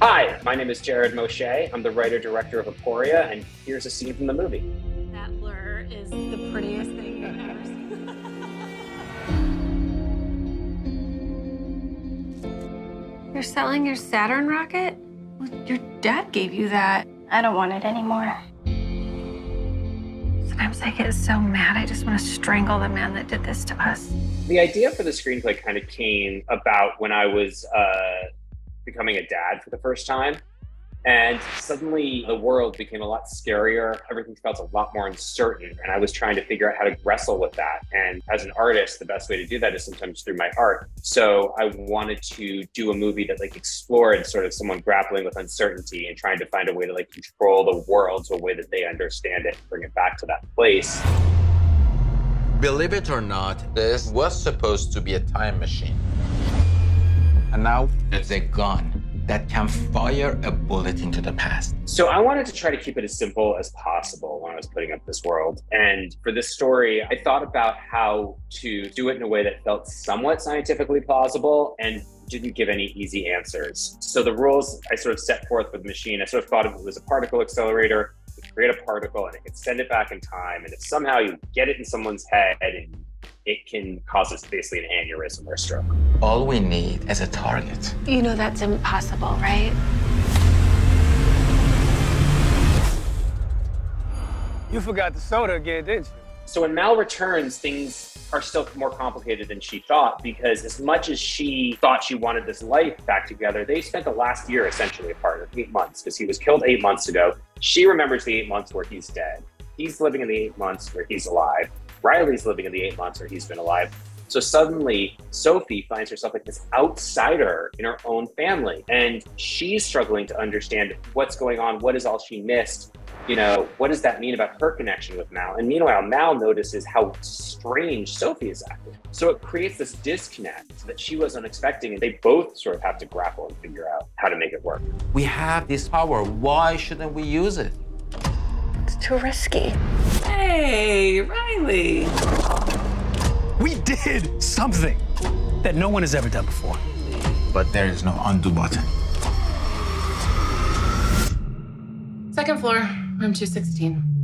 Hi, my name is Jared Moshe. I'm the writer-director of Aporia, and here's a scene from the movie. That blur is the prettiest thing I've ever seen. You're selling your Saturn rocket? Well, your dad gave you that. I don't want it anymore. Sometimes I get so mad, I just want to strangle the man that did this to us. The idea for the screenplay kind of came about when I was becoming a dad for the first time. And suddenly the world became a lot scarier. Everything felt a lot more uncertain. And I was trying to figure out how to wrestle with that. And as an artist, the best way to do that is sometimes through my art. So I wanted to do a movie that like explored sort of someone grappling with uncertainty and trying to find a way to like control the world to a way that they understand it and bring it back to that place. Believe it or not, this was supposed to be a time machine. And now it's a gun that can fire a bullet into the past. So I wanted to try to keep it as simple as possible when I was putting up this world. And for this story, I thought about how to do it in a way that felt somewhat scientifically plausible and didn't give any easy answers. So the rules I sort of set forth with the machine, I sort of thought of it was a particle accelerator. You could create a particle and it could send it back in time. And if somehow you get it in someone's head, and it can cause us basically an aneurysm or a stroke. All we need is a target. You know that's impossible, right? You forgot the soda again, didn't you? So when Mal returns, things are still more complicated than she thought, because as much as she thought she wanted this life back together, they spent the last year essentially apart, 8 months, because he was killed 8 months ago. She remembers the 8 months where he's dead. He's living in the 8 months where he's alive. Riley's living in the 8 months where he's been alive. So suddenly, Sophie finds herself like this outsider in her own family. And she's struggling to understand what's going on, what is all she missed, you know, what does that mean about her connection with Mal? And meanwhile, Mal notices how strange Sophie is acting. So it creates this disconnect that she wasn't expecting, and they both sort of have to grapple and figure out how to make it work. We have this power, why shouldn't we use it? It's too risky. Hey, Riley. We did something that no one has ever done before. But there is no undo button. Second floor, room 216.